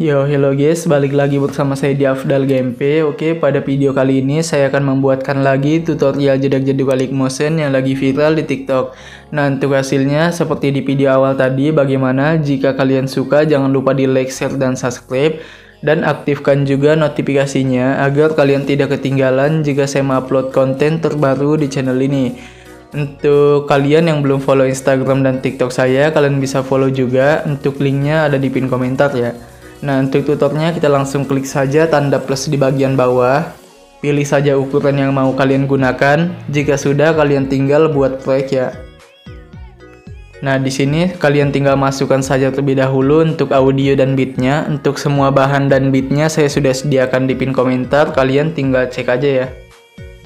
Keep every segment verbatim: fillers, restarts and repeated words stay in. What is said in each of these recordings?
Yo, hello guys, balik lagi bersama saya di Afdhal G M P. Oke, pada video kali ini saya akan membuatkan lagi tutorial jedag-jedug Alight Motion yang lagi viral di TikTok. Nah, untuk hasilnya seperti di video awal tadi. Bagaimana? Jika kalian suka, jangan lupa di like, share, dan subscribe. Dan aktifkan juga notifikasinya agar kalian tidak ketinggalan jika saya mengupload konten terbaru di channel ini. Untuk kalian yang belum follow Instagram dan TikTok saya, kalian bisa follow juga. Untuk linknya ada di pin komentar ya. Nah, untuk tutornya kita langsung klik saja tanda plus di bagian bawah. Pilih saja ukuran yang mau kalian gunakan. Jika sudah, kalian tinggal buat proyek ya. Nah, di sini kalian tinggal masukkan saja terlebih dahulu untuk audio dan beatnya. Untuk semua bahan dan beatnya saya sudah sediakan di pin komentar. Kalian tinggal cek aja ya.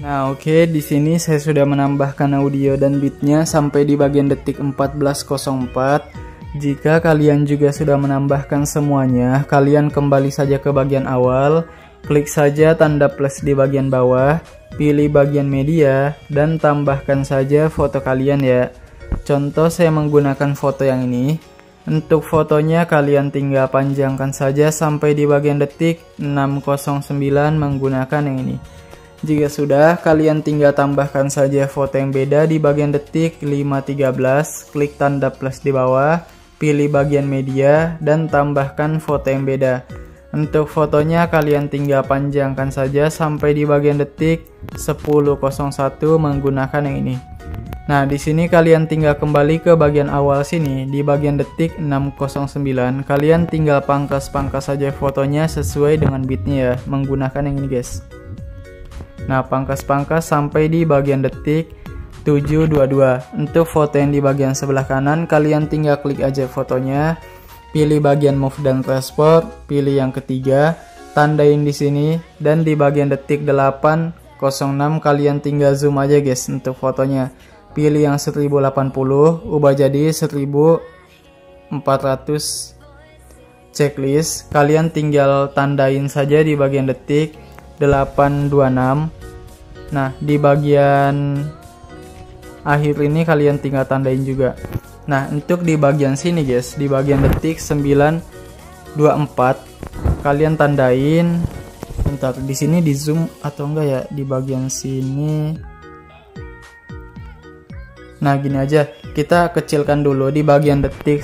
Nah, oke, di sini saya sudah menambahkan audio dan beatnya sampai di bagian detik empat belas kosong empat. Jika kalian juga sudah menambahkan semuanya, kalian kembali saja ke bagian awal. Klik saja tanda plus di bagian bawah, pilih bagian media, dan tambahkan saja foto kalian ya. Contoh saya menggunakan foto yang ini. Untuk fotonya kalian tinggal panjangkan saja sampai di bagian detik enam nol sembilan menggunakan yang ini. Jika sudah, kalian tinggal tambahkan saja foto yang beda di bagian detik lima tiga belas, klik tanda plus di bawah, pilih bagian media, dan tambahkan foto yang beda. Untuk fotonya kalian tinggal panjangkan saja sampai di bagian detik sepuluh nol satu menggunakan yang ini. Nah, di sini kalian tinggal kembali ke bagian awal sini, di bagian detik enam nol sembilan, kalian tinggal pangkas-pangkas saja fotonya sesuai dengan bitnya ya, menggunakan yang ini guys. Nah, pangkas-pangkas sampai di bagian detik tujuh dua dua. Untuk foto yang di bagian sebelah kanan, kalian tinggal klik aja fotonya, pilih bagian move dan transport, pilih yang ketiga, tandain di sini, dan di bagian detik delapan nol enam kalian tinggal zoom aja guys untuk fotonya. Pilih yang seribu delapan puluh, ubah jadi seribu empat ratus. Checklist, kalian tinggal tandain saja di bagian detik delapan dua enam. Nah, di bagian akhir ini kalian tinggal tandain juga. Nah, untuk di bagian sini guys, di bagian detik sembilan dua empat kalian tandain. Bentar, di sini di zoom atau enggak ya? Di bagian sini. Nah, gini aja, kita kecilkan dulu di bagian detik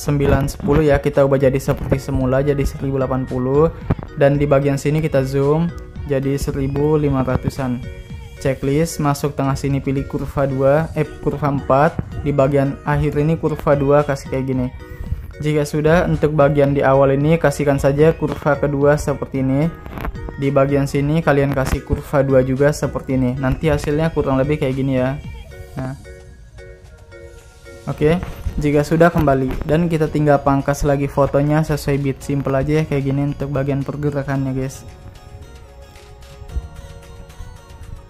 sembilan sepuluh ya, kita ubah jadi seperti semula jadi seribu delapan puluh, dan di bagian sini kita zoom jadi seribu lima ratusan. Checklist, masuk tengah sini pilih kurva dua, eh kurva empat, di bagian akhir ini kurva dua kasih kayak gini. Jika sudah, untuk bagian di awal ini kasihkan saja kurva kedua seperti ini. Di bagian sini kalian kasih kurva dua juga seperti ini. Nanti hasilnya kurang lebih kayak gini ya. Nah, oke, okay, jika sudah kembali, dan kita tinggal pangkas lagi fotonya sesuai bit, simple aja ya kayak gini untuk bagian pergerakannya guys.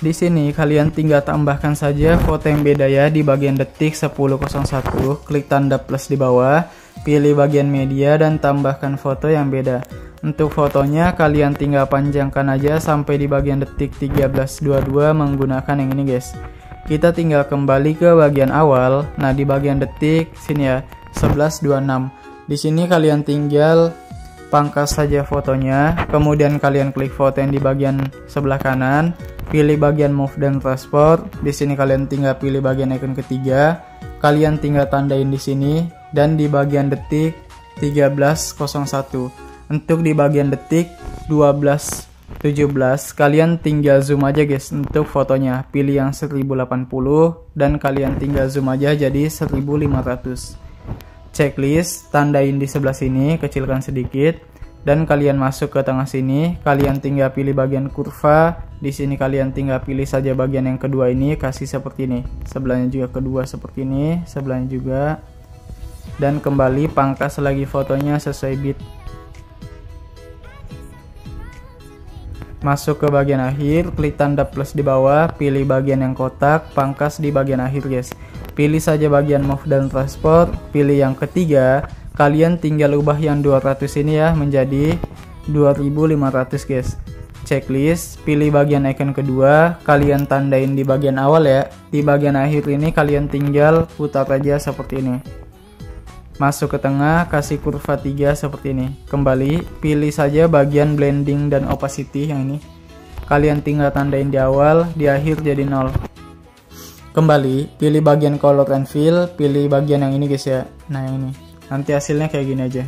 Di sini kalian tinggal tambahkan saja foto yang beda ya di bagian detik sepuluh nol satu, klik tanda plus di bawah, pilih bagian media, dan tambahkan foto yang beda. Untuk fotonya kalian tinggal panjangkan aja sampai di bagian detik tiga belas dua puluh dua menggunakan yang ini guys. Kita tinggal kembali ke bagian awal. Nah, di bagian detik sini ya sebelas dua puluh enam. Di sini kalian tinggal pangkas saja fotonya, kemudian kalian klik foto yang di bagian sebelah kanan, pilih bagian move dan transport. Di sini kalian tinggal pilih bagian icon ketiga, kalian tinggal tandain di sini, dan di bagian detik tiga belas nol satu. Untuk di bagian detik dua belas tujuh belas kalian tinggal zoom aja guys untuk fotonya, pilih yang seribu delapan puluh, dan kalian tinggal zoom aja jadi seribu lima ratus. Checklist, tandain di sebelah sini, kecilkan sedikit, dan kalian masuk ke tengah sini, kalian tinggal pilih bagian kurva. Di sini kalian tinggal pilih saja bagian yang kedua ini, kasih seperti ini, sebelahnya juga kedua seperti ini, sebelahnya juga, dan kembali pangkas lagi fotonya sesuai bit. Masuk ke bagian akhir, klik tanda plus di bawah, pilih bagian yang kotak, pangkas di bagian akhir guys. Pilih saja bagian move dan transport, pilih yang ketiga, kalian tinggal ubah yang dua ratus ini ya menjadi dua ribu lima ratus guys. Checklist, pilih bagian icon kedua, kalian tandain di bagian awal ya. Di bagian akhir ini kalian tinggal putar aja seperti ini. Masuk ke tengah, kasih kurva tiga seperti ini. Kembali, pilih saja bagian blending dan opacity yang ini. Kalian tinggal tandain di awal, di akhir jadi nol. Kembali, pilih bagian color and fill, pilih bagian yang ini guys ya. Nah yang ini, nanti hasilnya kayak gini aja.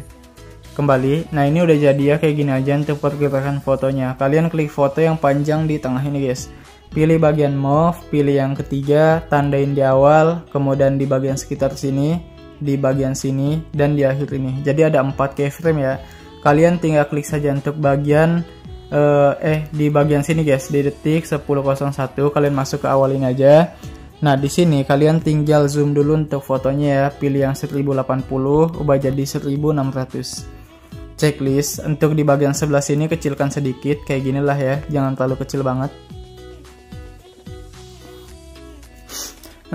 Kembali, nah ini udah jadi ya kayak gini aja untuk pergerakan fotonya. Kalian klik foto yang panjang di tengah ini guys. Pilih bagian move, pilih yang ketiga, tandain di awal, kemudian di bagian sekitar sini, di bagian sini, dan di akhir ini. Jadi ada empat keyframe ya. Kalian tinggal klik saja untuk bagian Uh, eh di bagian sini guys, di detik sepuluh nol satu kalian masuk ke awal ini aja. Nah di sini kalian tinggal zoom dulu untuk fotonya ya, pilih yang seribu delapan puluh ubah jadi seribu enam ratus. Checklist untuk di bagian sebelah sini kecilkan sedikit kayak ginilah ya, jangan terlalu kecil banget.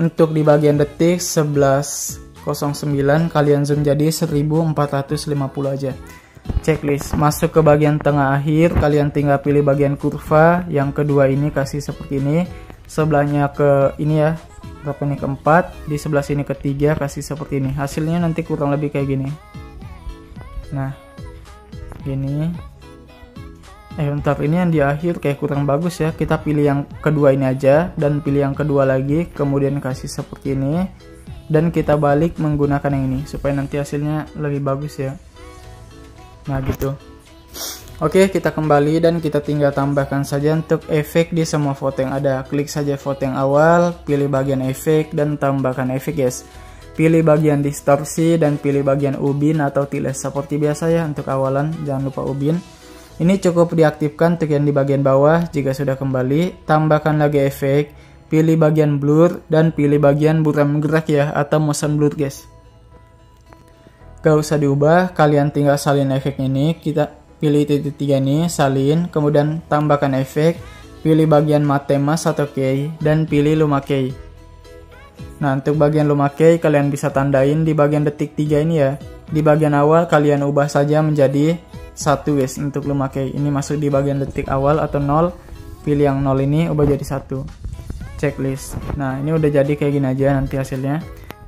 Untuk di bagian detik sebelas nol sembilan kalian zoom jadi seribu empat ratus lima puluh aja. Checklist, masuk ke bagian tengah akhir, kalian tinggal pilih bagian kurva yang kedua ini, kasih seperti ini, sebelahnya ke ini ya, berapa nih, keempat, di sebelah sini ketiga, kasih seperti ini. Hasilnya nanti kurang lebih kayak gini. Nah gini, eh bentar, ini yang di akhir kayak kurang bagus ya, kita pilih yang kedua ini aja dan pilih yang kedua lagi, kemudian kasih seperti ini dan kita balik menggunakan yang ini supaya nanti hasilnya lebih bagus ya. Nah gitu. Oke, kita kembali dan kita tinggal tambahkan saja untuk efek di semua foto yang ada. Klik saja foto yang awal, pilih bagian efek dan tambahkan efek guys. Pilih bagian distorsi dan pilih bagian ubin atau tiles seperti biasa ya untuk awalan, jangan lupa ubin. Ini cukup diaktifkan untuk yang di bagian bawah. Jika sudah kembali, tambahkan lagi efek, pilih bagian blur dan pilih bagian buram gerak ya atau motion blur guys. Gak usah diubah, kalian tinggal salin efek ini, kita pilih titik tiga ini, salin, kemudian tambahkan efek, pilih bagian matte mask atau key, dan pilih lumakey. Nah, untuk bagian lumakey, kalian bisa tandain di bagian detik tiga ini ya. Di bagian awal, kalian ubah saja menjadi satu guys, untuk lumakey. Ini masuk di bagian detik awal atau nol, pilih yang nol ini, ubah jadi satu. Checklist. Nah, ini udah jadi kayak gini aja nanti hasilnya.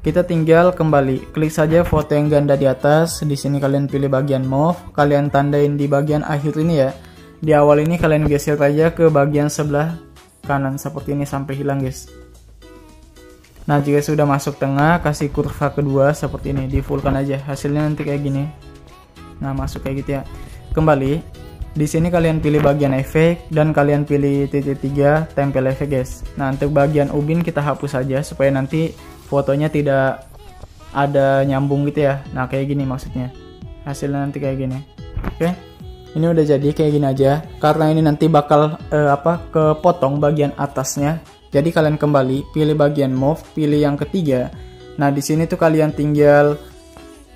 Kita tinggal kembali, klik saja foto yang ganda di atas. Di sini kalian pilih bagian move, kalian tandain di bagian akhir ini ya. Di awal ini kalian geser aja ke bagian sebelah kanan seperti ini sampai hilang guys. Nah jika sudah masuk tengah, kasih kurva kedua seperti ini, di fullkan aja, hasilnya nanti kayak gini. Nah masuk kayak gitu ya. Kembali, di sini kalian pilih bagian efek dan kalian pilih titik tiga, tempel efek guys. Nah untuk bagian ubin kita hapus aja supaya nanti fotonya tidak ada nyambung gitu ya. Nah kayak gini maksudnya, hasilnya nanti kayak gini. Oke, ini udah jadi kayak gini aja. Karena ini nanti bakal eh, apa kepotong bagian atasnya. Jadi kalian kembali, pilih bagian move, pilih yang ketiga. Nah di sini tuh kalian tinggal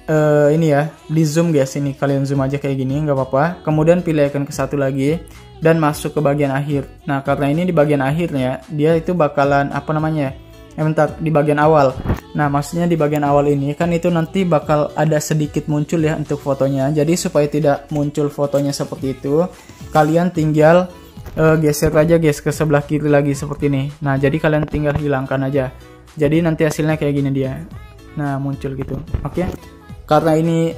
eh, ini ya, di zoom guys ini. Kalian zoom aja kayak gini, nggak apa-apa. Kemudian pilih icon ke satu lagi dan masuk ke bagian akhir. Nah karena ini di bagian akhirnya, dia itu bakalan apa namanya? Eh, bentar, di bagian awal. Nah maksudnya di bagian awal ini kan itu nanti bakal ada sedikit muncul ya untuk fotonya. Jadi supaya tidak muncul fotonya seperti itu, kalian tinggal uh, geser aja guys ke sebelah kiri lagi seperti ini. Nah jadi kalian tinggal hilangkan aja, jadi nanti hasilnya kayak gini dia. Nah muncul gitu. Oke, karena ini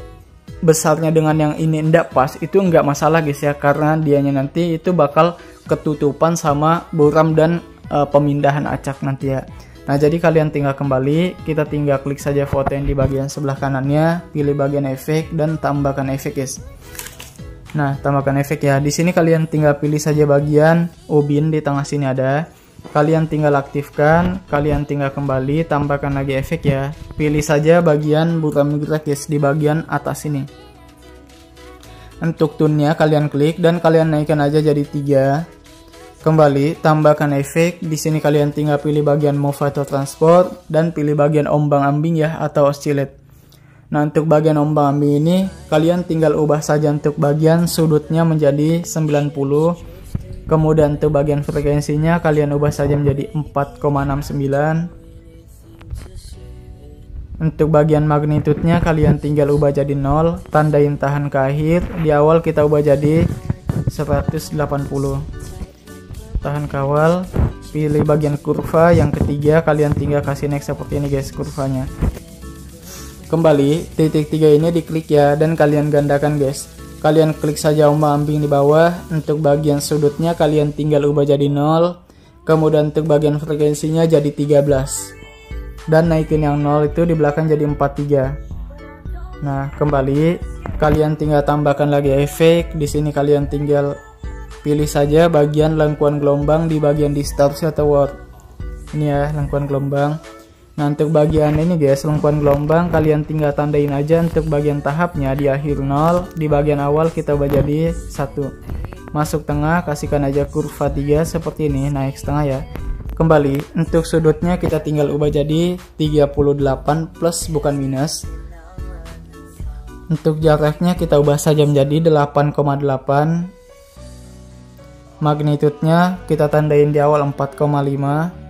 besarnya dengan yang ini ndak pas, itu nggak masalah guys ya, karena dianya nanti itu bakal ketutupan sama buram dan uh, pemindahan acak nanti ya. Nah jadi kalian tinggal kembali, kita tinggal klik saja foto yang di bagian sebelah kanannya, pilih bagian efek dan tambahkan efek guys. Nah tambahkan efek ya, di sini kalian tinggal pilih saja bagian ubin di tengah sini ada, kalian tinggal aktifkan, kalian tinggal kembali, tambahkan lagi efek ya, pilih saja bagian buram gerak guys di bagian atas ini. Untuk tune-nya kalian klik dan kalian naikkan aja jadi tiga. Kembali, tambahkan efek. Di sini kalian tinggal pilih bagian move atau transport dan pilih bagian ombang-ambing ya atau oscillate. Nah, untuk bagian ombang-ambing ini kalian tinggal ubah saja untuk bagian sudutnya menjadi sembilan puluh. Kemudian untuk bagian frekuensinya kalian ubah saja menjadi empat koma enam sembilan. Untuk bagian magnitudenya kalian tinggal ubah jadi nol, tandain tahan ke akhir. Di awal kita ubah jadi seratus delapan puluh. Tahan kawal, pilih bagian kurva yang ketiga, kalian tinggal kasih next seperti ini guys kurvanya. Kembali, titik tiga ini diklik ya, dan kalian gandakan guys. Kalian klik saja ombak ambing di bawah. Untuk bagian sudutnya kalian tinggal ubah jadi nol. Kemudian untuk bagian frekuensinya jadi tiga belas. Dan naikin yang nol itu di belakang jadi empat puluh tiga. Nah, kembali kalian tinggal tambahkan lagi efek. Di sini kalian tinggal pilih saja bagian lengkuan gelombang di bagian distorsi atau warp. Ini ya, lengkuan gelombang. Nah, untuk bagian ini guys, lengkuan gelombang kalian tinggal tandain aja untuk bagian tahapnya di akhir nol, di bagian awal kita ubah jadi satu. Masuk tengah, kasihkan aja kurva tiga seperti ini, naik setengah ya. Kembali, untuk sudutnya kita tinggal ubah jadi tiga puluh delapan plus bukan minus. Untuk jaraknya kita ubah saja menjadi delapan koma delapan. Magnitudenya kita tandain di awal empat koma lima.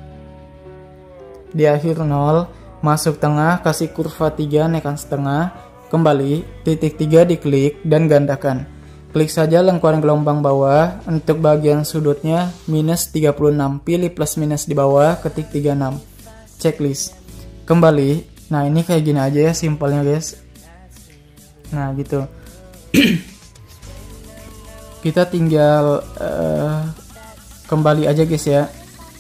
Di akhir nol, masuk tengah, kasih kurva tiga, naikkan setengah. Kembali, titik tiga diklik dan gandakan. Klik saja lengkuan gelombang bawah. Untuk bagian sudutnya minus tiga puluh enam, pilih plus minus di bawah, ketik tiga puluh enam. Checklist. Kembali, nah ini kayak gini aja ya simpelnya guys. Nah gitu. Kita tinggal uh, kembali aja guys ya.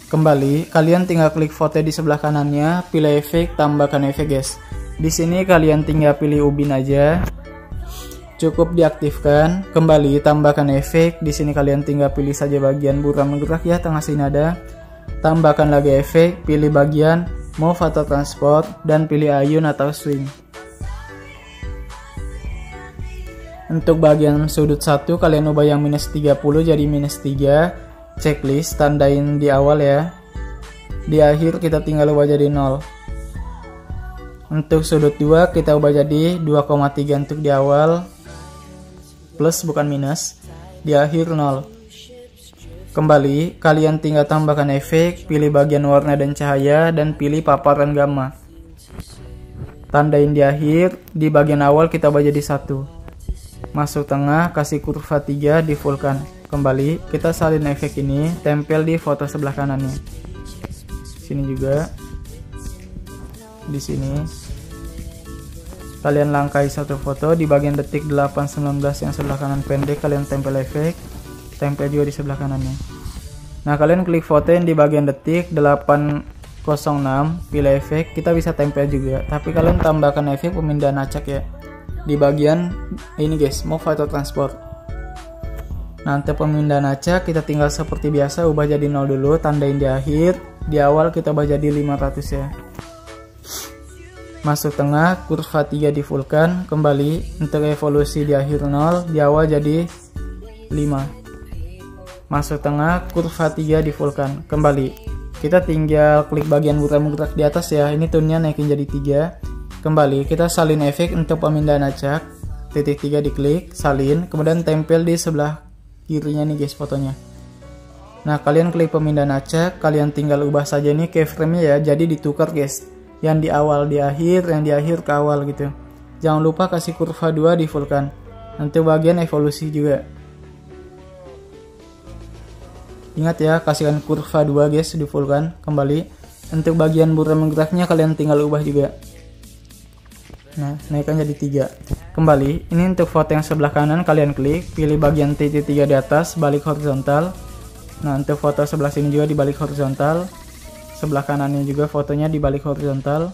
Kembali, kalian tinggal klik foto di sebelah kanannya, pilih efek, tambahkan efek guys. Di sini kalian tinggal pilih ubin aja. Cukup diaktifkan. Kembali, tambahkan efek. Di sini kalian tinggal pilih saja bagian buram bergerak ya, tengah sini ada. Tambahkan lagi efek, pilih bagian move atau transport dan pilih ayun atau swing. Untuk bagian sudut satu kalian ubah yang minus tiga puluh jadi minus tiga. Checklist, tandain di awal ya. Di akhir kita tinggal ubah jadi nol. Untuk sudut dua kita ubah jadi dua koma tiga untuk di awal, plus bukan minus. Di akhir nol. Kembali, kalian tinggal tambahkan efek, pilih bagian warna dan cahaya, dan pilih paparan gamma. Tandain di akhir. Di bagian awal kita ubah jadi satu. Masuk tengah, kasih kurva tiga, difullkan. Kembali, kita salin efek ini, tempel di foto sebelah kanannya. Sini juga. Di sini. Kalian langkai satu foto, di bagian detik delapan sembilan belas yang sebelah kanan pendek, kalian tempel efek. Tempel juga di sebelah kanannya. Nah, kalian klik foto yang di bagian detik delapan nol enam, pilih efek, kita bisa tempel juga. Tapi kalian tambahkan efek pemindahan acak ya. Di bagian ini guys, move atau transport. Nanti pemindahan acak kita tinggal seperti biasa ubah jadi nol dulu, tandain di akhir. Di awal kita ubah jadi lima ratus ya. Masuk tengah, kurva tiga difullkan. Kembali, untuk evolusi di akhir nol, di awal jadi lima. Masuk tengah, kurva tiga difullkan. Kembali, kita tinggal klik bagian buram bergerak di atas ya. Ini tunenya naikin jadi tiga. Kembali, kita salin efek untuk pemindahan acak. Titik tiga diklik, salin, kemudian tempel di sebelah kirinya nih guys fotonya. Nah, kalian klik pemindahan acak, kalian tinggal ubah saja nih keyframe-nya ya, jadi ditukar guys. Yang di awal di akhir, yang di akhir ke awal gitu. Jangan lupa kasih kurva dua di fullkan. Nanti bagian evolusi juga. Ingat ya, kasihkan kurva dua guys di fullkan. Kembali, untuk bagian buram menggeraknya kalian tinggal ubah juga. Nah, naikkan jadi tiga. Kembali, ini untuk foto yang sebelah kanan kalian klik, pilih bagian titik tiga di atas, balik horizontal. Nah, untuk foto sebelah sini juga dibalik horizontal. Sebelah kanannya juga fotonya dibalik horizontal.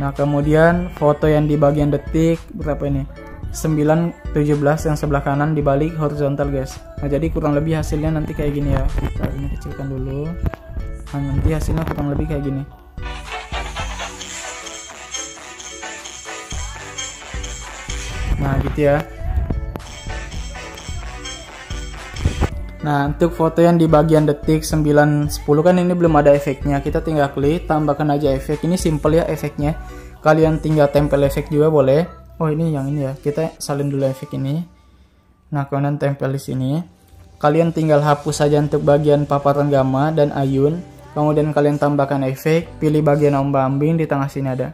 Nah, kemudian foto yang di bagian detik, berapa ini? sembilan tujuh belas yang sebelah kanan dibalik horizontal guys. Nah, jadi kurang lebih hasilnya nanti kayak gini ya. Kita ini kecilkan dulu. Nah, nanti hasilnya kurang lebih kayak gini. Nah gitu ya. Nah, untuk foto yang di bagian detik sembilan sepuluh kan ini belum ada efeknya. Kita tinggal klik, tambahkan aja efek. Ini simple ya efeknya. Kalian tinggal tempel efek juga boleh. Oh, ini yang ini ya. Kita salin dulu efek ini. Nah, kemudian tempel di sini. Kalian tinggal hapus saja untuk bagian paparan gamma dan ayun. Kemudian kalian tambahkan efek, pilih bagian ombak-ambing di tengah sini ada.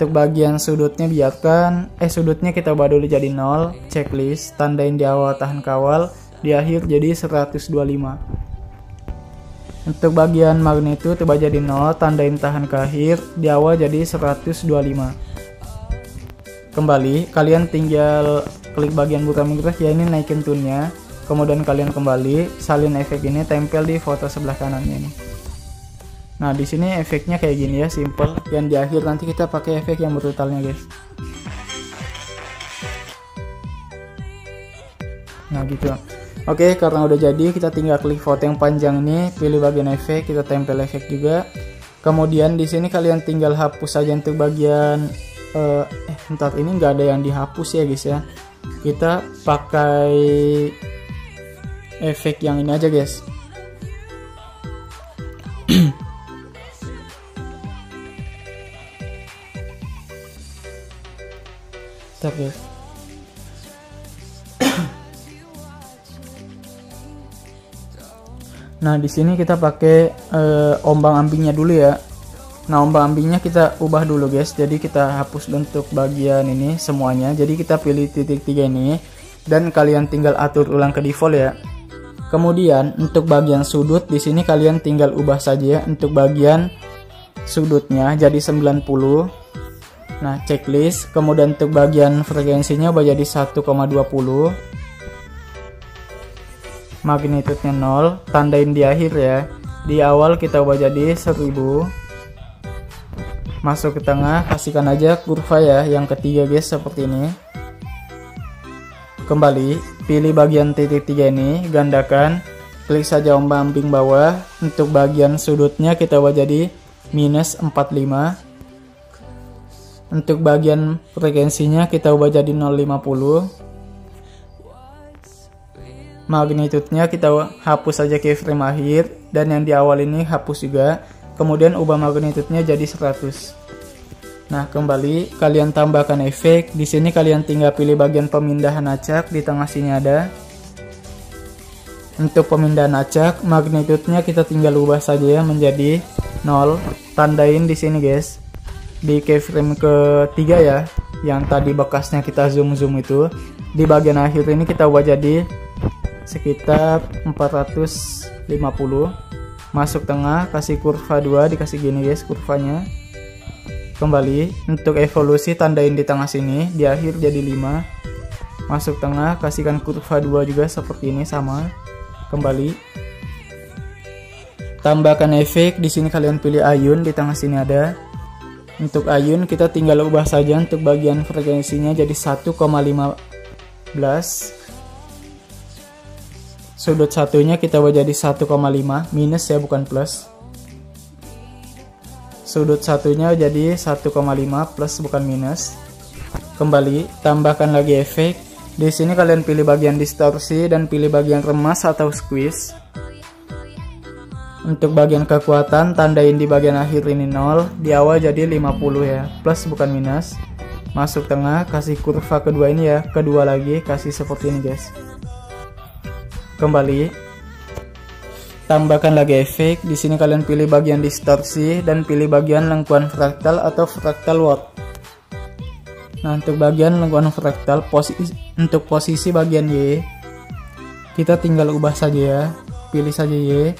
Untuk bagian sudutnya biarkan, eh sudutnya kita ubah dulu jadi nol, checklist, tandain di awal tahan kawal, di akhir jadi seratus dua puluh lima. Untuk bagian magnitude coba jadi nol, tandain tahan ke akhir, di awal jadi seratus dua puluh lima. Kembali, kalian tinggal klik bagian bukan menggerak, ya ini naikin tune-nya. Kemudian kalian kembali, salin efek ini, tempel di foto sebelah kanannya ini. Nah, di sini efeknya kayak gini ya, simple. Yang di akhir nanti kita pakai efek yang brutalnya, guys. Nah, gitu. Oke, karena udah jadi, kita tinggal klik foto yang panjang ini, pilih bagian efek, kita tempel efek juga. Kemudian di sini kalian tinggal hapus aja untuk bagian uh, eh bentar, ini nggak ada yang dihapus ya, guys ya. Kita pakai efek yang ini aja, guys. Bentar, guys. Nah, di sini kita pakai eh, ombang-ambingnya dulu ya. Nah, ombang-ambingnya kita ubah dulu, guys. Jadi kita hapus untuk bagian ini semuanya. Jadi kita pilih titik tiga ini dan kalian tinggal atur ulang ke default ya. Kemudian untuk bagian sudut di sini kalian tinggal ubah saja ya, untuk bagian sudutnya jadi sembilan puluh. Nah, checklist. Kemudian untuk bagian frekuensinya ubah jadi satu koma dua nol. Magnitudenya nol, tandain di akhir ya. Di awal kita ubah jadi seribu. Masuk ke tengah, pastikan aja kurva ya yang ketiga, guys, seperti ini. Kembali, pilih bagian titik tiga ini, gandakan, klik saja ombang-ambing bawah. Untuk bagian sudutnya kita ubah jadi minus empat puluh lima. Untuk bagian frekuensinya kita ubah jadi nol koma lima nol. Magnitudenya kita hapus aja keyframe akhir, dan yang di awal ini hapus juga. Kemudian ubah magnitudenya jadi seratus. Nah, kembali kalian tambahkan efek. Di sini kalian tinggal pilih bagian pemindahan acak, di tengah sini ada. Untuk pemindahan acak, magnitudenya kita tinggal ubah saja ya menjadi nol. Tandain di sini, guys. Di keyframe ketiga ya, yang tadi bekasnya kita zoom-zoom itu. Di bagian akhir ini kita ubah jadi sekitar empat ratus lima puluh. Masuk tengah, kasih kurva dua, dikasih gini, guys, kurvanya. Kembali, untuk evolusi tandain di tengah sini, di akhir jadi lima. Masuk tengah, kasihkan kurva dua juga seperti ini, sama. Kembali, tambahkan efek. Di sini kalian pilih ayun, di tengah sini ada. Untuk ayun kita tinggal ubah saja untuk bagian frekuensinya jadi satu koma lima belas. Sudut satunya kita ubah jadi satu koma lima, minus ya, bukan plus. Sudut satunya jadi satu koma lima, plus bukan minus. Kembali, tambahkan lagi efek. Di sini kalian pilih bagian distorsi dan pilih bagian remas atau squeeze. Untuk bagian kekuatan, tandain di bagian akhir ini nol, di awal jadi lima puluh ya, plus bukan minus. Masuk tengah, kasih kurva kedua ini ya, kedua lagi, kasih seperti ini, guys. Kembali, tambahkan lagi efek. Di sini kalian pilih bagian distorsi dan pilih bagian lengkuan fraktal atau fraktal warp. Nah, untuk bagian lengkuan fraktal, posisi, untuk posisi bagian Y kita tinggal ubah saja ya, pilih saja Y,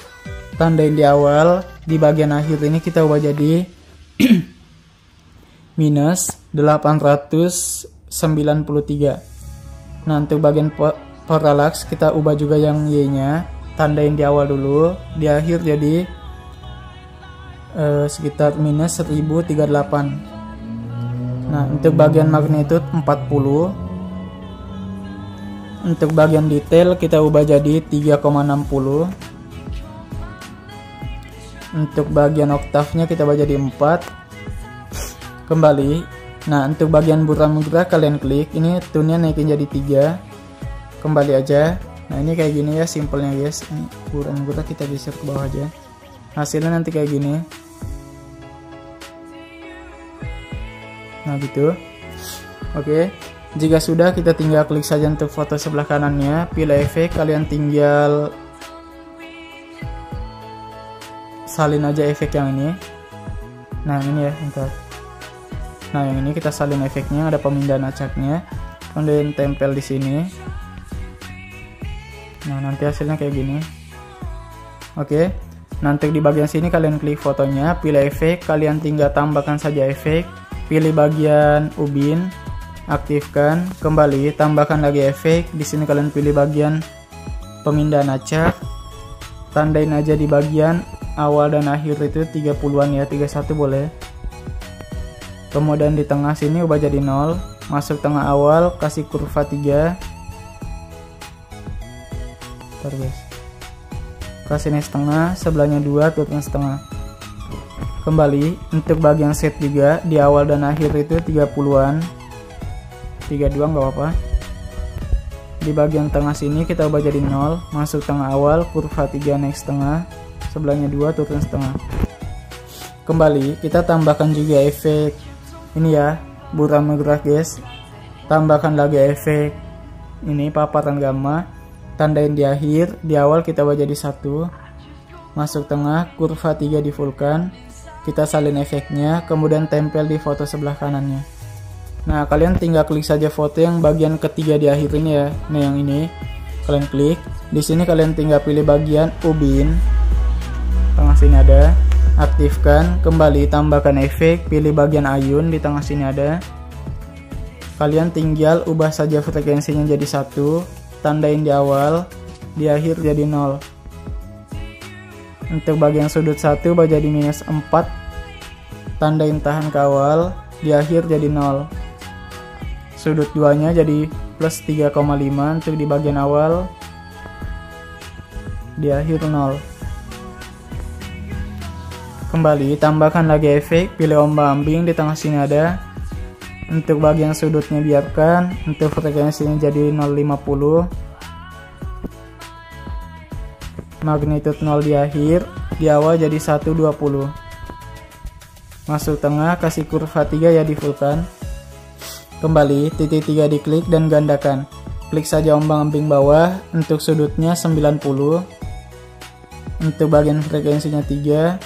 tandain di awal. Di bagian akhir ini kita ubah jadi minus delapan ratus sembilan puluh tiga. Nah, untuk bagian parallax kita ubah juga yang Y-nya, tandain di awal dulu, di akhir jadi eh, sekitar minus seribu tiga puluh delapan. Nah, untuk bagian magnitude empat puluh. Untuk bagian detail kita ubah jadi tiga koma enam nol. Untuk bagian oktavnya kita ubah jadi empat. Kembali. Nah, untuk bagian buram gerak kalian klik, ini tune-nya naikin jadi tiga. Kembali aja. Nah, ini kayak gini ya simpelnya, guys. Ini kurang-kurang kita geser ke bawah aja, hasilnya nanti kayak gini. Nah, gitu. Oke, jika sudah kita tinggal klik saja untuk foto sebelah kanannya, pilih efek, kalian tinggal salin aja efek yang ini. Nah, ini ya, bentar. Nah, yang ini kita salin efeknya, ada pemindahan acaknya, kemudian tempel di sini. Nah, nanti hasilnya kayak gini. Oke, Nah, untuk di bagian sini kalian klik fotonya, pilih efek, kalian tinggal tambahkan saja efek, pilih bagian ubin, aktifkan, kembali, tambahkan lagi efek. Di sini kalian pilih bagian pemindahan acak, tandain aja di bagian awal dan akhir itu tiga puluhan ya, tiga puluh satu boleh. Kemudian di tengah sini ubah jadi nol, masuk tengah awal, kasih kurva tiga. Terus kasih ini setengah, sebelahnya dua, tutupnya setengah. Kembali untuk bagian set juga di awal dan akhir itu tiga puluhan, tiga puluh dua nggak apa-apa. Di bagian tengah sini kita ubah jadi nol, masuk tengah awal, kurva tiga, naik setengah, sebelahnya dua, tutupnya setengah. Kembali kita tambahkan juga efek ini ya, buram bergerak guys, tambahkan lagi efek ini paparan gamma, tandain di akhir. Di awal kita ubah jadi satu, masuk tengah, kurva tiga di fullkan, kita salin efeknya, kemudian tempel di foto sebelah kanannya. Nah, kalian tinggal klik saja foto yang bagian ketiga di akhir ini ya, nah yang ini kalian klik. Di sini kalian tinggal pilih bagian ubin, tengah sini ada, aktifkan, kembali tambahkan efek, pilih bagian ayun, di tengah sini ada, kalian tinggal ubah saja frekuensinya jadi satu, tandain di awal, di akhir jadi nol. Untuk bagian sudut satu ubah jadi minus empat, tandain tahan ke awal, di akhir jadi nol. Sudut dua nya jadi plus tiga koma lima untuk di bagian awal, di akhir nol. Kembali tambahkan lagi efek, pilih ombang-ambing, di tengah sini ada, untuk bagian sudutnya biarkan, untuk frekuensinya jadi nol koma lima nol, magnitude nol di akhir, di awal jadi seratus dua puluh, masuk tengah, kasih kurva tiga ya di fullkan. Kembali titik tiga diklik dan gandakan, klik saja ombang-ambing bawah, untuk sudutnya sembilan puluh, untuk bagian frekuensinya tiga,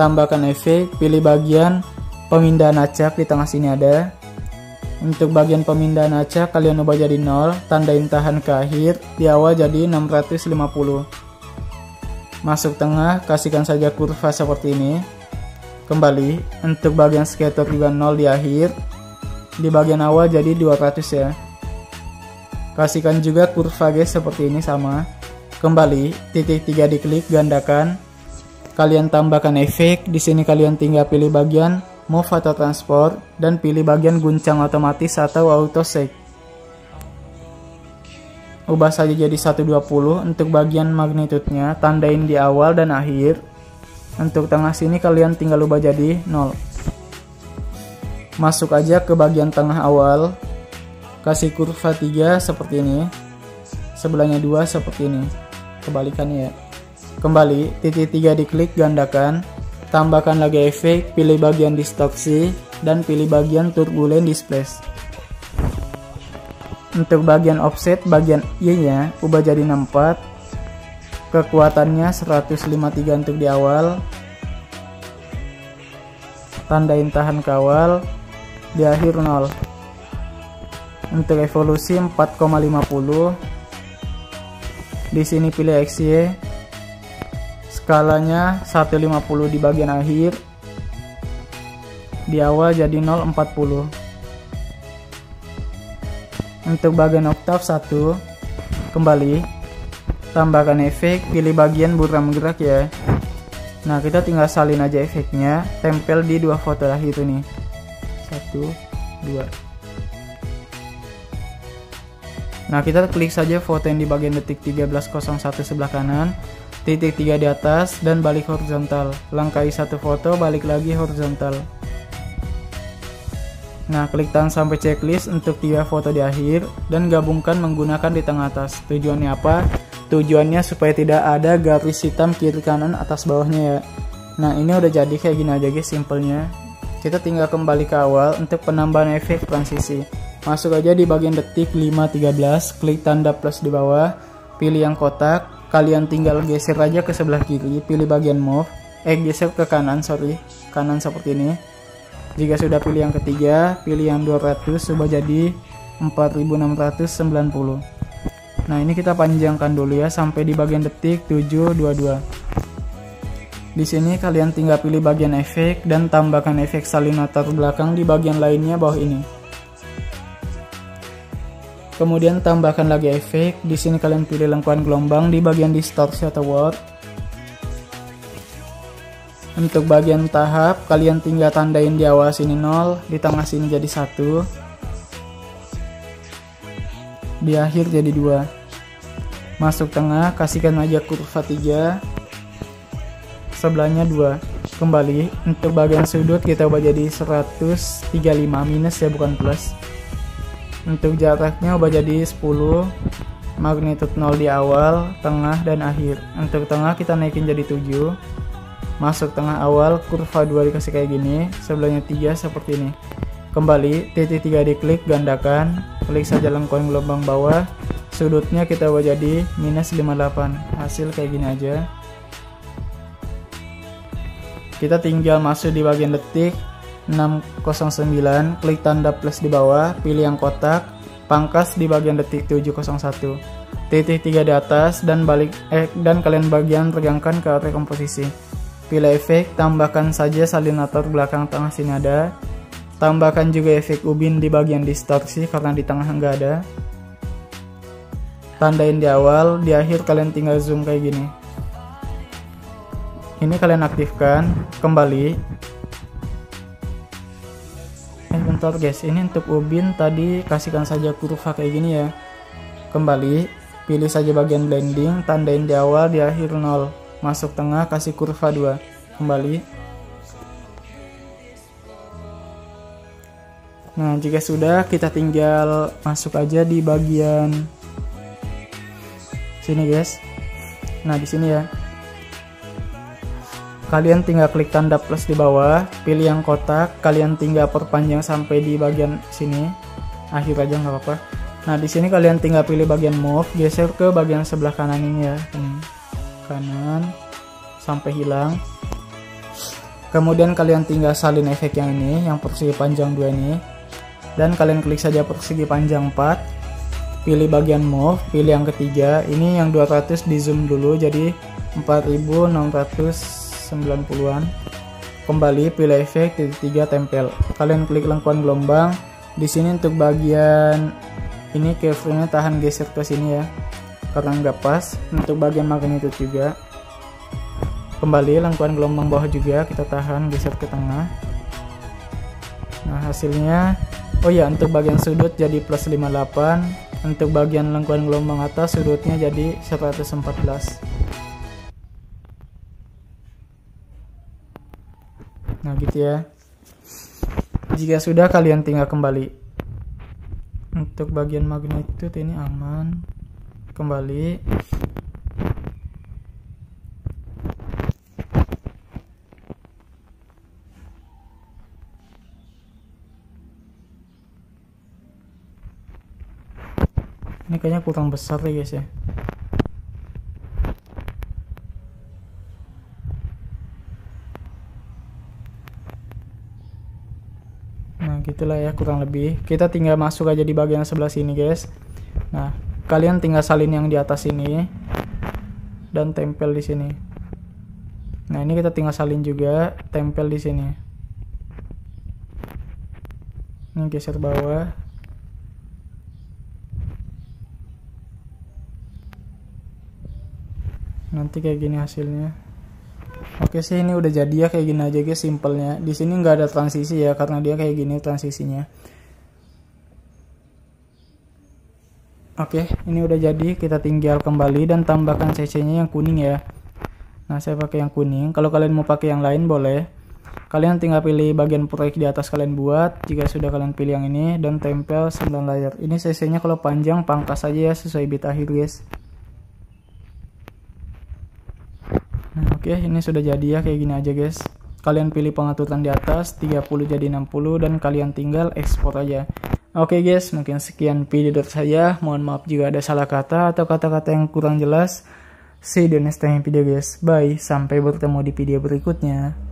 tambahkan efek, pilih bagian pemindahan acak, di tengah sini ada, untuk bagian pemindahan acak kalian ubah jadi nol, tandain tahan ke akhir, di awal jadi enam ratus lima puluh, masuk tengah, kasihkan saja kurva seperti ini. Kembali untuk bagian scatter juga nol di akhir, di bagian awal jadi dua ratus ya, kasihkan juga kurva guys seperti ini sama. Kembali titik tiga diklik, gandakan, kalian tambahkan efek. Di sini kalian tinggal pilih bagian move atau transport, dan pilih bagian guncang otomatis atau auto shake. Ubah saja jadi seratus dua puluh untuk bagian magnitudenya, tandain di awal dan akhir. Untuk tengah sini kalian tinggal ubah jadi nol. Masuk aja ke bagian tengah awal, kasih kurva tiga seperti ini, sebelahnya dua seperti ini, kebalikannya ya. Kembali titik tiga diklik, gandakan, tambahkan lagi efek, pilih bagian distorsi, dan pilih bagian turbulent displace. Untuk bagian offset, bagian Y nya ubah jadi enam puluh empat, kekuatannya seratus lima puluh tiga untuk di awal, tandain tahan ke awal, di akhir nol. Untuk evolusi empat koma lima nol, di sini pilih X Y, skalanya seratus lima puluh di bagian akhir, di awal jadi nol koma empat nol. Untuk bagian oktav satu, kembali tambahkan efek, pilih bagian buram gerak ya. Nah, kita tinggal salin aja efeknya, tempel di dua foto akhir ini, satu, dua. Nah, kita klik saja foto yang di bagian detik tiga belas nol satu sebelah kanan, titik tiga di atas, dan balik horizontal, langkahi satu foto, balik lagi horizontal. Nah, klik tahan sampai checklist untuk tiga foto di akhir, dan gabungkan menggunakan di tengah atas. Tujuannya apa? Tujuannya supaya tidak ada garis hitam kiri kanan atas bawahnya ya. Nah, ini udah jadi kayak gini aja guys simpelnya. Kita tinggal kembali ke awal untuk penambahan efek transisi. Masuk aja di bagian detik lima tiga belas, klik tanda plus di bawah, pilih yang kotak, kalian tinggal geser aja ke sebelah kiri, pilih bagian move, eh geser ke kanan, sorry, kanan seperti ini. Jika sudah pilih yang ketiga, pilih yang dua ratus, ubah jadi empat ribu enam ratus sembilan puluh. Nah, ini kita panjangkan dulu ya, sampai di bagian detik tujuh dua puluh dua. Di sini kalian tinggal pilih bagian efek dan tambahkan efek salin latar belakang di bagian lainnya bawah ini. Kemudian tambahkan lagi efek. Di sini kalian pilih lengkuan gelombang di bagian distorsi atau warp. Untuk bagian tahap kalian tinggal tandain di awal sini nol, di tengah sini jadi satu, di akhir jadi dua. Masuk tengah kasihkan aja kurva tiga. Sebelahnya dua. Kembali untuk bagian sudut kita ubah jadi seratus tiga puluh lima minus ya, bukan plus. Untuk jaraknya ubah jadi sepuluh, magnitude nol di awal, tengah, dan akhir. Untuk tengah kita naikin jadi tujuh. Masuk tengah awal, kurva dua dikasih kayak gini, sebelahnya tiga seperti ini. Kembali titik tiga diklik, gandakan, klik saja lengkuan gelombang bawah. Sudutnya kita ubah jadi minus lima puluh delapan. Hasil kayak gini aja. Kita tinggal masuk di bagian detik enam nol sembilan, klik tanda plus di bawah, pilih yang kotak, pangkas di bagian detik tujuh nol satu, titik tiga di atas, dan balik eh, dan kalian bagian regangkan ke arah komposisi. Pilih efek, tambahkan saja salin latar belakang tengah sini ada, tambahkan juga efek ubin di bagian distorsi karena di tengah enggak ada. Tandain di awal, di akhir kalian tinggal zoom kayak gini. Ini kalian aktifkan kembali. Eh, bentar guys, ini untuk ubin tadi kasihkan saja kurva kayak gini ya. Kembali, pilih saja bagian blending, tandain di awal, di akhir nol. Masuk tengah, kasih kurva dua. Kembali. Nah, jika sudah, kita tinggal masuk aja di bagian sini guys. Nah, di sini ya. Kalian tinggal klik tanda plus di bawah, pilih yang kotak, kalian tinggal perpanjang sampai di bagian sini, akhir aja nggak apa-apa. Nah di sini kalian tinggal pilih bagian move, geser ke bagian sebelah kanan ini ya, hmm. kanan sampai hilang. Kemudian kalian tinggal salin efek yang ini, yang persegi panjang dua ini, dan kalian klik saja persegi panjang empat, pilih bagian move, pilih yang ketiga, ini yang dua ratus di zoom dulu jadi empat ribu enam ratus sembilan puluhan. Kembali pilih efek titik tiga tempel. Kalian klik lengkuan gelombang. Di sini untuk bagian ini keyframe-nya tahan geser ke sini ya, karena nggak pas. Untuk bagian magnitude juga. Kembali lengkuan gelombang bawah juga kita tahan geser ke tengah. Nah hasilnya, oh ya untuk bagian sudut jadi plus lima puluh delapan. Untuk bagian lengkuan gelombang atas sudutnya jadi seratus empat belas. Nah gitu ya. Jika sudah kalian tinggal kembali. Untuk bagian magnitude ini aman. Kembali. Ini kayaknya kurang besar ya guys ya. Gitulah ya kurang lebih. Kita tinggal masuk aja di bagian sebelah sini guys. Nah kalian tinggal salin yang di atas ini dan tempel di sini. Nah ini kita tinggal salin juga, tempel di sini. Ini geser bawah. Nanti kayak gini hasilnya. Oke sih, ini udah jadi ya kayak gini aja guys simpelnya. Di sini nggak ada transisi ya karena dia kayak gini transisinya. Oke, ini udah jadi, kita tinggal kembali dan tambahkan C C-nya yang kuning ya. Nah, saya pakai yang kuning. Kalau kalian mau pakai yang lain boleh. Kalian tinggal pilih bagian proyek di atas kalian buat. Jika sudah kalian pilih yang ini dan tempel sembilan layar. Ini C C-nya kalau panjang pangkas aja ya sesuai bit akhir guys. Nah, oke, ini sudah jadi ya kayak gini aja guys. Kalian pilih pengaturan di atas tiga puluh jadi enam puluh dan kalian tinggal ekspor aja. Oke guys, mungkin sekian video dari saya. Mohon maaf jika ada salah kata atau kata-kata yang kurang jelas. See you next time video guys. Bye, sampai bertemu di video berikutnya.